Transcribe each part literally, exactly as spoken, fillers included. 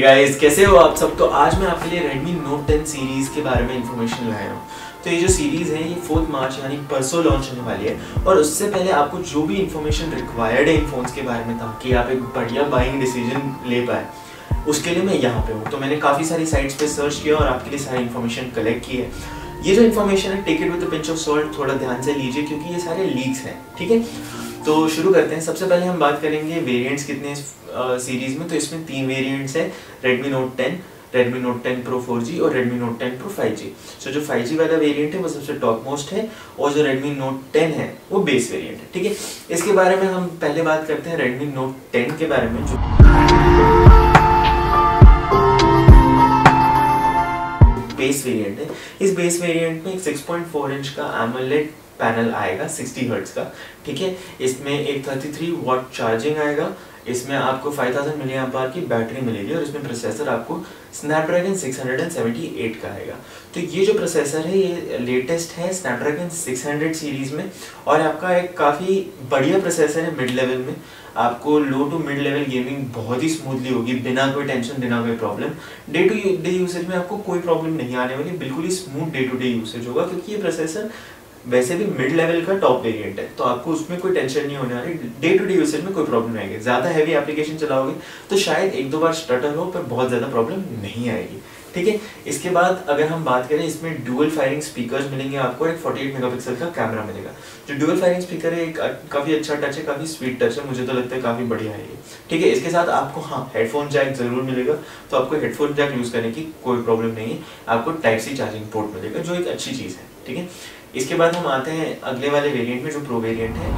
Hey guys, कैसे हो आप सब। तो आज मैं आपके लिए Redmi Note टेन सीरीज़ के बारे में इन्फॉर्मेशन लाया हूँ। तो ये जो सीरीज़ है ये फोर्थ मार्च यानी परसों लॉन्च होने वाली है, और उससे पहले आपको जो भी इन्फॉर्मेशन रिक्वायर्ड है इन फ़ोन्स के बारे में ताकि आप एक बढ़िया बाइंग डिसीजन ले पाए, उसके लिए मैं यहाँ पे हूँ। तो मैंने काफ़ी सारी साइट्स पे सर्च किया और आपके लिए सारी इन्फॉर्मेशन कलेक्ट की है। ये जो इन्फॉर्मेशन है take it with a pinch of salt, थोड़ा ध्यान से लीजिए क्योंकि ये सारे लीक्स हैं, ठीक है। तो शुरू करते हैं। सबसे पहले हम बात करेंगे वेरिएंट्स कितने हैं इस सीरीज़ में। तो इसमें तीन वेरिएंट्स हैं, Redmi Note ten, Redmi Note ten Pro four G और Redmi Note ten Pro five G. So जो फाइव जी वाला वेरिएंट है वो सबसे टॉप मोस्ट है, और जो Redmi Note टेन है वो बेस वेरिएंट है, ठीक है। इसके बारे में हम पहले बात करते हैं Redmi Note टेन के बारे में। जो बेस वेरिएंट है, इस बेस वेरिएंट में एक सिक्स पॉइंट फोर इंच का AMOLED पैनल आएगा सिक्सटी हर्ट्ज का, ठीक है। इसमें एक थर्टी थ्री वाट चार्जिंग आएगा, इसमें आपको फाइव थाउज़ेंड मिलीएम्प आवर की बैटरी मिलेगी, और इसमें प्रोसेसर आपको Snapdragon सिक्स सेवन एट का आएगा। तो ये जो प्रोसेसर है ये लेटेस्ट है Snapdragon सिक्स हंड्रेड सीरीज़ में, और आपका एक काफ़ी बढ़िया प्रोसेसर है मिड लेवल में। आपको low to mid level gaming बहुत ही स्मूथली होगी, बिना कोई टेंशन, बिना कोई problem. Day to day usage में आपको कोई प्रॉब्लम नहीं आने वाली, बिल्कुल ही smooth day to day usage होगा, क्योंकि ये प्रोसेसर वैसे भी मिड लेवल का टॉप वेरिएंट है। तो आपको उसमें कोई टेंशन नहीं होने वाली, डे टू डे यूसेज में कोई प्रॉब्लम नहीं आएगी। ज़्यादा हैवी एप्लीकेशन चलाओगे तो शायद एक दो बार स्टटर हो, पर बहुत ज़्यादा प्रॉब्लम नहीं आएगी, ठीक है। इसके बाद अगर हम बात करें, इसमें डुअल फायरिंग स्पीकर्स मिलेंगे आपको, एक अड़तालीस मेगापिक्सल का कैमरा मिलेगा। जो डुअल फायरिंग स्पीकर है एक काफ़ी अच्छा टच है, काफ़ी स्वीट टच है, मुझे तो लगता है काफ़ी बढ़िया है ये, ठीक है। इसके साथ आपको हाँ हेडफोन जैक जरूर मिलेगा, तो आपको हेडफोन जैक यूज़ करने की कोई प्रॉब्लम नहीं है। आपको टाइप सी चार्जिंग पोर्ट मिलेगा, जो एक अच्छी चीज़ है, ठीक है। इसके बाद हम आते हैं अगले वाले वेरिएंट में जो प्रो वेरिएंट है।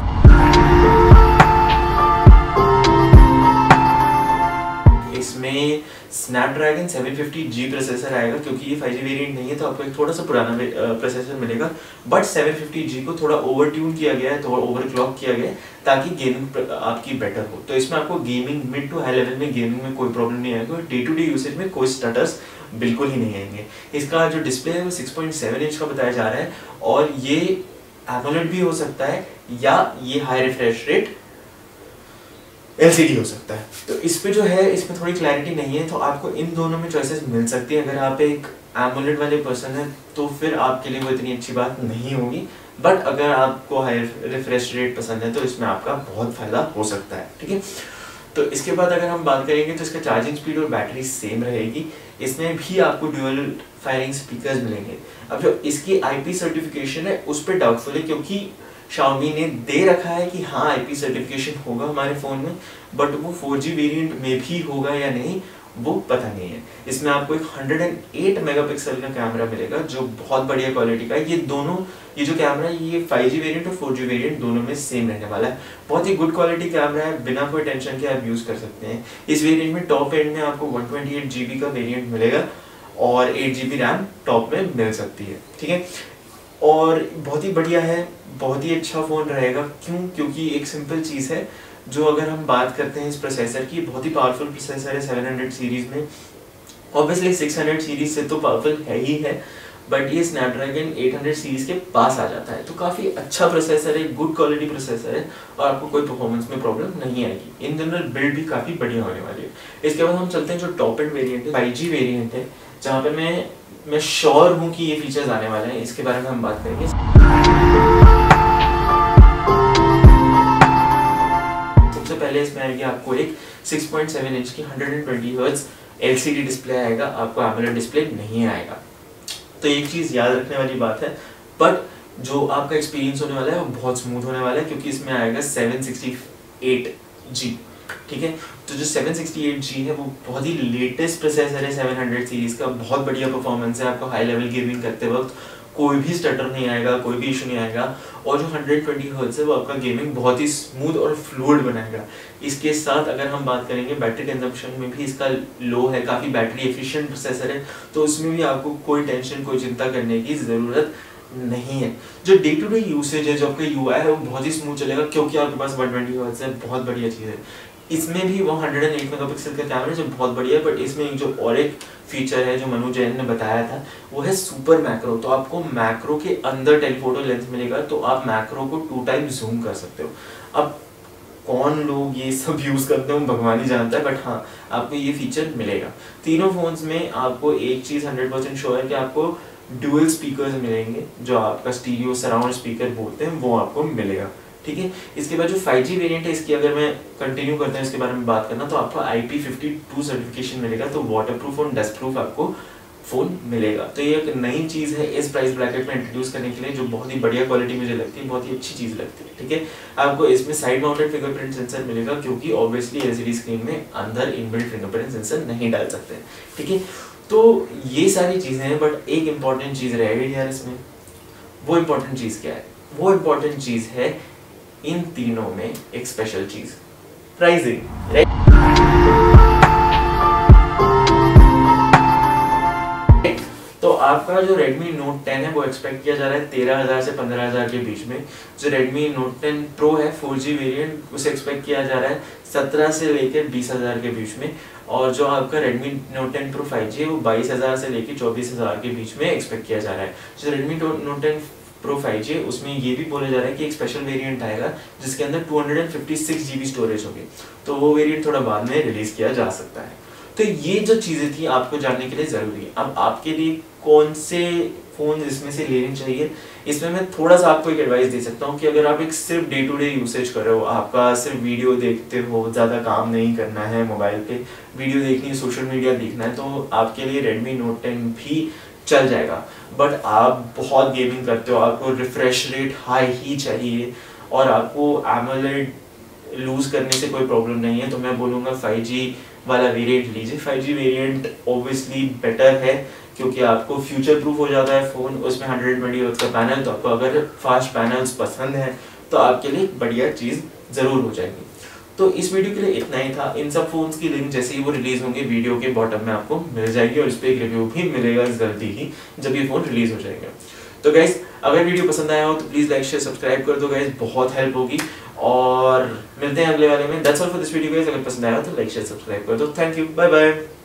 इसमें Snapdragon seven fifty G processor आएगा, क्योंकि ये फाइव जी वेरिएंट नहीं है तो आपको एक थोड़ा सा पुराना प्रोसेसर मिलेगा, बट सेवन फिफ्टी जी को थोड़ा ओवर ट्यून किया गया है, थोड़ा ओवर क्लॉक किया गया है ताकि गेमिंग आपकी बेटर हो। तो इसमें आपको gaming mid to high level में गेमिंग में कोई प्रॉब्लम नहीं आएगी, और डे टू डे यूसेज में कोई स्टटर्स बिल्कुल ही नहीं आएंगे। इसका जो डिस्प्ले है वो सिक्स पॉइंट सेवन इंच का बताया जा रहा है, और ये AMOLED भी हो सकता है या ये high refresh rate L C D हो सकता है। तो इस पे जो है इसमें थोड़ी क्लैरिटी नहीं है, तो आपको इन दोनों में चॉइसेस मिल सकती है। अगर आप एक AMOLED वाले पर्सन हैं तो फिर आपके लिए वो इतनी अच्छी बात नहीं होगी, बट अगर आपको हाई रिफ्रेश रेट पसंद है तो इसमें आपका बहुत फायदा हो सकता है, ठीक है। तो इसके बाद अगर हम बात करेंगे तो इसका चार्जिंग स्पीड और बैटरी सेम रहेगी। इसमें भी आपको ड्यूअल फायरिंग स्पीकर्स मिलेंगे। अब जो इसकी आई पी सर्टिफिकेशन है उस पर डाउटफुल है, क्योंकि Xiaomi ने दे रखा है कि हाँ आई पी सर्टिफिकेशन होगा हमारे फ़ोन में, बट वो फोर जी वेरिएंट में भी होगा या नहीं वो पता नहीं है। इसमें आपको एक वन हंड्रेड एट मेगापिक्सल का कैमरा मिलेगा, जो बहुत बढ़िया क्वालिटी का है। ये दोनों ये जो कैमरा है ये फाइव जी वेरिएंट और फोर जी वेरिएंट दोनों में सेम रहने वाला है। बहुत ही गुड क्वालिटी कैमरा है, बिना कोई टेंशन के आप यूज़ कर सकते हैं। इस वेरिएंट में टॉप एंड में आपको one twenty eight G B का वेरिएंट मिलेगा, और eight G B RAM top में मिल सकती है, ठीक है। और बहुत ही बढ़िया है, बहुत ही अच्छा फ़ोन रहेगा। क्यों? क्योंकि एक सिंपल चीज़ है, जो अगर हम बात करते हैं इस प्रोसेसर की, बहुत ही पावरफुल प्रोसेसर है सेवन हंड्रेड सीरीज़ में। ऑब्वियसली सिक्स हंड्रेड सीरीज़ से तो पावरफुल है ही है, बट ये Snapdragon एट हंड्रेड सीरीज़ के पास आ जाता है। तो काफ़ी अच्छा प्रोसेसर है, गुड क्वालिटी प्रोसेसर है, और आपको कोई परफॉर्मेंस में प्रॉब्लम नहीं आएगी। इन जनरल बिल्ड भी काफ़ी बढ़िया होने वाली है। इसके बाद हम चलते हैं जो टॉप एंड वेरिएंट है, फाइव जी वेरिएंट है, जहाँ पर मैं मैं श्योर हूँ कि ये फीचर्स आने वाले हैं। इसके बारे में हम बात करेंगे। सबसे पहले इसमें आएगी आपको एक सिक्स पॉइंट सेवन इंच की one twenty hertz L C D display आएगा, आपको AMOLED डिस्प्ले नहीं आएगा। तो एक चीज़ याद रखने वाली बात है, बट जो आपका एक्सपीरियंस होने वाला है वो बहुत स्मूथ होने वाला है, क्योंकि इसमें आएगा सेवन सिक्सटी एट जी, ठीक है। तो जो सेवन सिक्सटी एट जी है वो बहुत ही लेटेस्ट प्रोसेसर है सेवन हंड्रेड सीरीज़ का, बहुत बढ़िया परफॉर्मेंस है। आपको हाई लेवल गेमिंग करते वक्त कोई भी स्टटर नहीं आएगा, कोई भी इशू नहीं आएगा, और जो वन ट्वेंटी हर्ट्ज है वो आपका गेमिंग बहुत ही स्मूथ और फ्लूइड बनाएगा। इसके साथ अगर हम बात करेंगे बैटरी कंजम्पशन में भी इसका लो है, काफ़ी बैटरी एफिशिएंट प्रोसेसर है, तो उसमें भी आपको कोई टेंशन, कोई चिंता करने की ज़रूरत नहीं है। जो डे टू डे यूसेज है, जो आपका यूआई है, वो बहुत ही स्मूथ चलेगा, क्योंकि आपके पास वन ट्वेंटी हर्ट्ज है, बहुत बढ़िया चीज़ है। इसमें भी वो वन हंड्रेड एट मेगापिक्सल का कैमरा जो बहुत बढ़िया है, बट इसमें एक जो और एक फीचर है जो मनु जैन ने बताया था वो है सुपर मैक्रो। तो आपको मैक्रो के अंदर टेलीफोटो लेंस मिलेगा, तो आप मैक्रो को टू टाइम जूम कर सकते हो। अब कौन लोग ये सब यूज़ करते हैं भगवान ही जानता है, बट हाँ आपको ये फीचर मिलेगा। तीनों फोन्स में आपको एक चीज़ हंड्रेड परसेंट श्योर है कि आपको डुअल स्पीकर्स मिलेंगे, जो आपका स्टीरियो सराउंड स्पीकर बोलते हैं वो आपको मिलेगा, ठीक है। इसके बाद जो फाइव जी वेरिएंट है, इसकी अगर मैं कंटिन्यू करते हैं इसके बारे में बात करना, तो आपको I P fifty two certification मिलेगा, तो वाटरप्रूफ और डस्ट प्रूफ आपको फ़ोन मिलेगा। तो ये एक नई चीज़ है इस प्राइस ब्रैकेट में इंट्रोड्यूस करने के लिए, जो बहुत ही बढ़िया क्वालिटी मुझे लगती है, बहुत ही अच्छी चीज़ लगती है, ठीक है। आपको इसमें साइड माउंटेड फिंगरप्रिंट सेंसर मिलेगा, क्योंकि ऑब्वियसली एलसीडी स्क्रीन में अंदर इनबिल्ट फिंगरप्रिंट सेंसर नहीं डाल सकते, ठीक है। तो ये सारी चीज़ें हैं, बट एक इम्पॉर्टेंट चीज़ रहेगी यार इसमें, वो इम्पॉर्टेंट चीज़ क्या है? वो इम्पॉर्टेंट चीज़ है इन तीनों में एक स्पेशल चीज़, प्राइसिंग, राइट। तो आपका जो रेडमी नोट टेन है वो एक्सपेक्ट किया जा रहा है तेरह हज़ार से पंद्रह हज़ार के बीच में। जो रेडमी नोट टेन प्रो है फोर जी वेरिएंट, उसे एक्सपेक्ट किया जा रहा है सत्रह से लेकर बीस हज़ार के बीच में, और जो आपका Redmi Note ten Pro five G है वो बाईस हज़ार से लेकर चौबीस हज़ार के बीच में एक्सपेक्ट किया जा रहा है। जो Redmi Note ten Pro five G उसमें ये भी बोला जा रहा है कि एक स्पेशल वेरिएंट आएगा जिसके अंदर two hundred fifty six G B storage होगी, तो वो वेरिएंट थोड़ा बाद में रिलीज़ किया जा सकता है। तो ये जो चीज़ें थी आपको जानने के लिए ज़रूरी है। अब आपके लिए कौन से फ़ोन इसमें से लेने चाहिए, इसमें मैं थोड़ा सा आपको एक एडवाइस दे सकता हूँ कि अगर आप एक सिर्फ डे टू डे यूसेज कर रहे हो, आपका सिर्फ वीडियो देखते हो, ज़्यादा काम नहीं करना है, मोबाइल पे वीडियो देखनी है, सोशल मीडिया देखना है, तो आपके लिए रेडमी नोट टेन भी चल जाएगा। बट आप बहुत गेमिंग करते हो, आपको रिफ्रेश रेट हाई ही चाहिए और आपको एमोलेड लूज़ करने से कोई प्रॉब्लम नहीं है, तो मैं बोलूँगा फाइव जी वाला वेरिएंट लीजिए। Five G variant obviously better है क्योंकि आपको फ्यूचर प्रूफ हो जाता है फ़ोन, उसमें हंड्रेड ट्वेंटी हर्ट्ज़ का पैनल, तो आपको अगर फास्ट पैनल्स पसंद हैं तो आपके लिए बढ़िया चीज़ ज़रूर हो जाएगी। तो इस वीडियो के लिए इतना ही था। इन सब फ़ोन्स की लिंक जैसे ही वो रिलीज़ होंगे वीडियो के बॉटम में आपको मिल जाएगी, और इस पर एक रिव्यू भी मिलेगा जल्दी ही जब ये फ़ोन रिलीज़ हो जाएगा। तो गाइज़ अगर वीडियो पसंद आया हो तो प्लीज़ लाइक शेयर सब्सक्राइब कर दो गाइज़, बहुत हेल्प होगी, और मिलते हैं अगले वाले में। That's all for this video guys. अगर पसंद आया हो तो लाइक शेयर सब्सक्राइब कर दो। Thank you, bye bye.